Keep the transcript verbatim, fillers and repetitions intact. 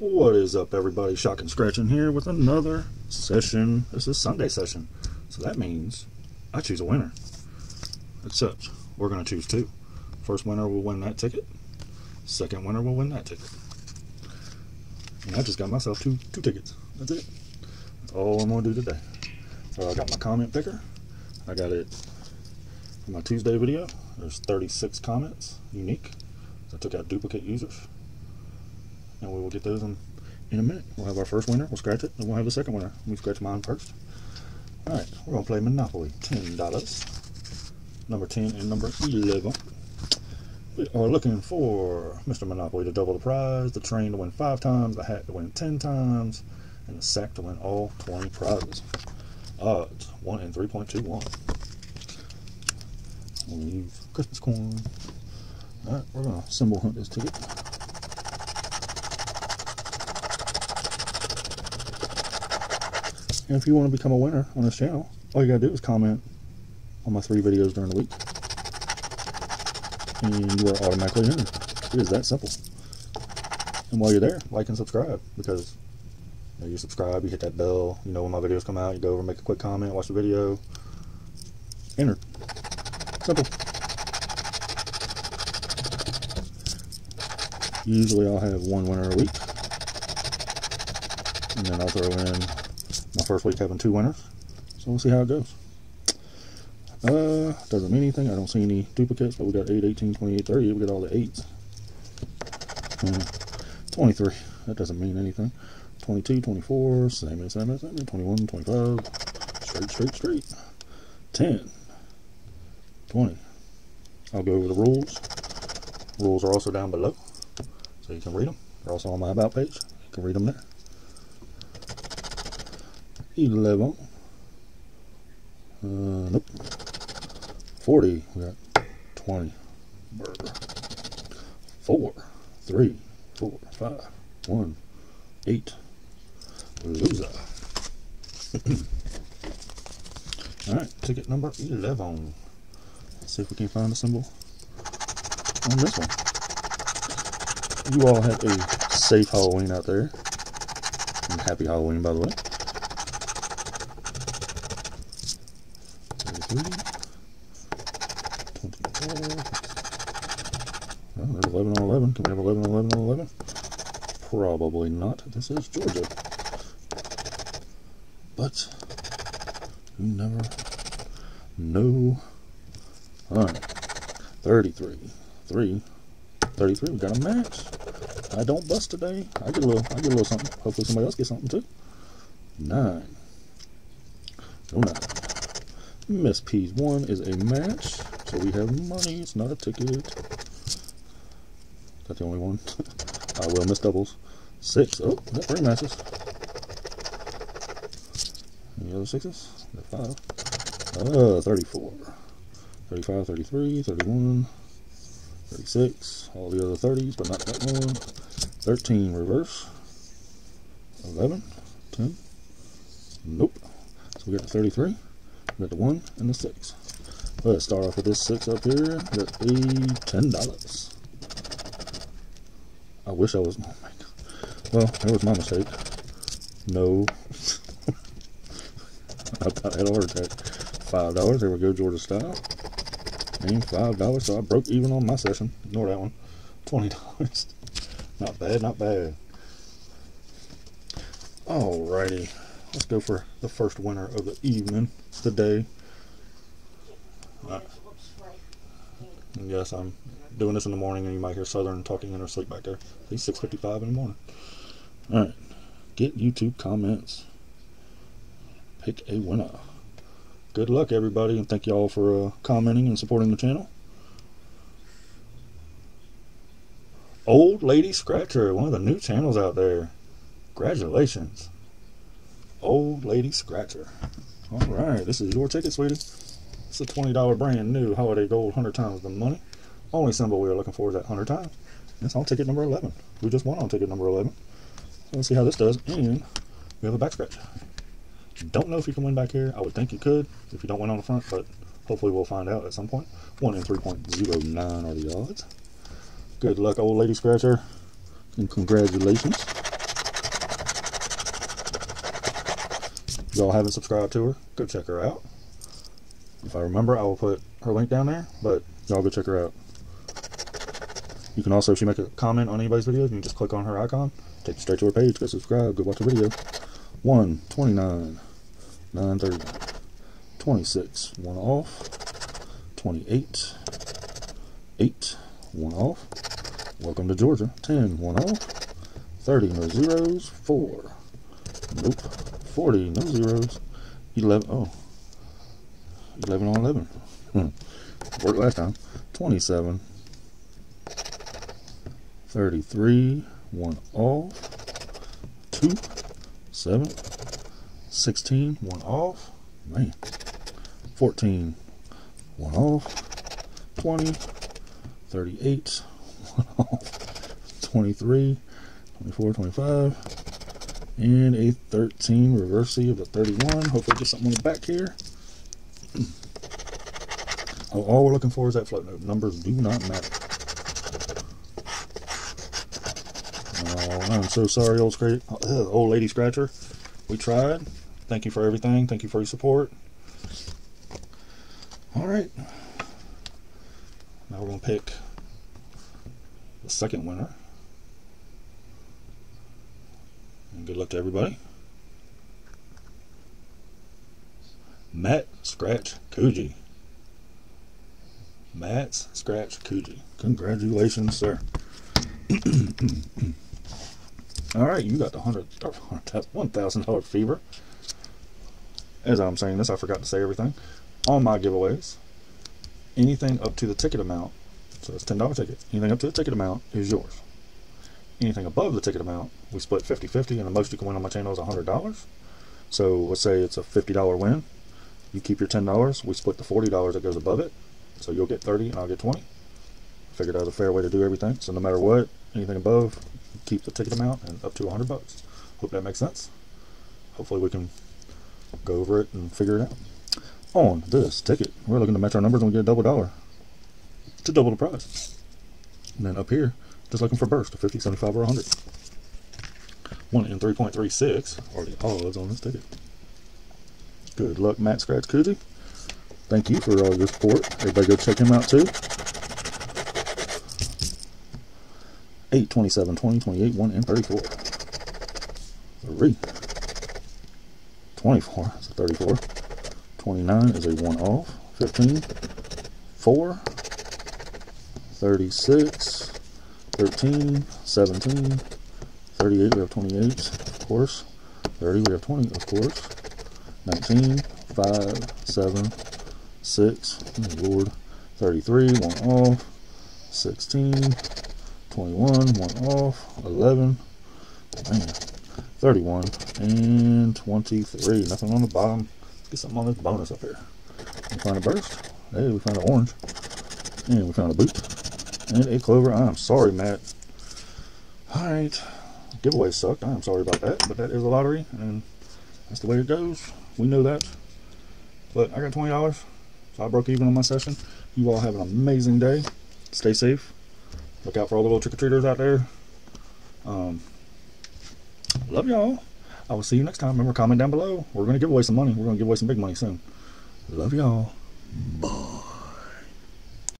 What is up, everybody? Shock and Scratching here with another session. This is Sunday session, so that means I choose a winner. Except we're going to choose two. First winner will win that ticket. Second winner will win that ticket. And I just got myself two two tickets. That's it. That's all I'm going to do today. So I got my comment picker. I got it in my Tuesday video. There's thirty-six comments, unique. I took out duplicate users. And we will get those in, in a minute. We'll have our first winner, we'll scratch it, and we'll have the second winner. We scratch mine first. Alright, we're going to play Monopoly. ten dollars. Number ten and number eleven. We are looking for Mister Monopoly to double the prize, the train to win five times, the hat to win ten times, and the sack to win all twenty prizes. Odds, one in three point two one. We'll use Christmas corn. Alright, we're going to symbol hunt this ticket. And if you want to become a winner on this channel, all you gotta do is comment on my three videos during the week. And you are automatically in. It is that simple. And while you're there, like and subscribe, because you know, you subscribe, you hit that bell, you know when my videos come out, you go over, make a quick comment, watch the video, enter. Simple. Usually I'll have one winner a week. And then I'll throw in my first week having two winners, so we'll see how it goes. Uh, doesn't mean anything. I don't see any duplicates, but we got eight, eighteen, twenty-eight, thirty. We got all the eights. Um, twenty-three. That doesn't mean anything. twenty-two, twenty-four. Same as same as same as. twenty-one, twenty-five. Straight, straight, straight. ten, twenty. I'll go over the rules. Rules are also down below, so you can read them. They're also on my about page. You can read them there. eleven, uh, nope, forty, we got twenty, four, three, four, five, one, eight, loser. Alright, ticket number eleven, let's see if we can find a symbol on this one. You all have a safe Halloween out there, and happy Halloween, by the way. eleven on eleven. Can we have eleven on eleven on eleven? Probably not. This is Georgia. But you never know. Alright. thirty-three. thirty-three. We got a match. I don't bust today. I get a little I get a little something. Hopefully somebody else gets something too. Nine. No nine. Miss P's one is a match. So we have money. It's not a ticket. That's the only one. I will miss doubles. Six. Oh, we got three matches. Any other sixes? We got five. Uh, thirty-four. thirty-five, thirty-three, thirty-one, thirty-six. All the other thirties, but not that one. thirteen reverse. eleven, ten. Nope. So we got the thirty-three. We got the one and the six. Let's start off with this six up here. That's a ten dollars. I wish I was, oh my god. Well, that was my mistake. No. I thought I had a heart attack. five dollars, there we go, Georgia style. And five dollars, so I broke even on my session. Ignore that one. twenty dollars. Not bad, not bad. Alrighty. Let's go for the first winner of the evening, the day. Right. Yes, I'm doing this in the morning, and you might hear Southern talking in her sleep back there. It's six fifty-five in the morning. Alright, get YouTube comments. Pick a winner. Good luck, everybody, and thank you all for uh, commenting and supporting the channel. Old Lady Scratcher, one of the new channels out there. Congratulations. Old Lady Scratcher. Alright, this is your ticket, sweetie. It's a twenty dollar brand new holiday gold, one hundred times the money. Only symbol we are looking for is that one hundred times. That's on ticket number eleven. We just won on ticket number eleven. So let's see how this does. And we have a back scratch. Don't know if you can win back here. I would think you could if you don't win on the front, but hopefully we'll find out at some point. one in three point oh nine are the odds. Good luck, Old Lady Scratcher. And congratulations. y'all haven't subscribed to her, go check her out. If I remember, I will put her link down there, but y'all go check her out. You can also, if you make a comment on anybody's video, you can just click on her icon, take you straight to her page, go subscribe, go watch her video. one, twenty-nine, nine thirty, twenty-six, one off, twenty-eight, eight, one off, welcome to Georgia, ten, one off, thirty, no zeros, four, nope, forty, no zeros, eleven, oh, eleven on eleven, hmm. Worked last time, twenty-seven, thirty-three, one off, two, seven, sixteen, one off, man, fourteen, one off, twenty, thirty-eight, one off, twenty-three, twenty-four, twenty-five, and a thirteen reverse of the thirty-one. Hopefully I get something on the back here. Oh, all we're looking for is that float note. Numbers do not matter. Oh, I'm so sorry, old, scra uh, old Lady Scratcher. We tried. Thank you for everything. Thank you for your support. All right. Now we're going to pick the second winner. And good luck to everybody. Matt Scratch Koozie. Matt Scratch Koozie. Congratulations, sir. All right, you got the one thousand dollar fever. As I'm saying this, I forgot to say everything. All my giveaways, anything up to the ticket amount, so it's ten dollar ticket, anything up to the ticket amount is yours. Anything above the ticket amount, we split fifty fifty, and the most you can win on my channel is one hundred dollars. So let's say it's a fifty dollar win. You keep your ten dollars, we split the forty dollars that goes above it. So you'll get thirty dollars and I'll get twenty dollars. Figured out a fair way to do everything. So no matter what, anything above, keep the ticket amount and up to one hundred bucks. Hope that makes sense. Hopefully we can go over it and figure it out. On this ticket, we're looking to match our numbers and we get a double dollar to double the prize. And then up here, just looking for bursts of fifty, seventy-five, or one hundred. One in three point three six are the odds on this ticket. Good luck, Matt Scratch Koozie. Thank you for all your support. Everybody go check him out too. eight, twenty-seven, twenty, twenty-eight, one, and thirty-four. three. twenty-four is a thirty-four. twenty-nine is a one off. fifteen. four. thirty-six. thirteen. seventeen. thirty-eight, we have twenty-eight, of course. thirty, we have twenty, of course. nineteen. five. seven. six. Oh Lord. thirty-three, one off. sixteen. twenty-one, one off, eleven, man, thirty-one, and twenty-three. Nothing on the bottom. Let's get something on this bonus up here. We find a burst. Hey, we found an orange. And we found a boot. And a clover. I'm sorry, Matt. Alright. Giveaway sucked. I'm sorry about that. But that is a lottery. And that's the way it goes. We know that. But I got twenty dollars. So I broke even on my session. You all have an amazing day. Stay safe. Look out for all the little trick-or-treaters out there. Um, love y'all. I will see you next time. Remember, comment down below. We're going to give away some money. We're going to give away some big money soon. Love y'all. Bye.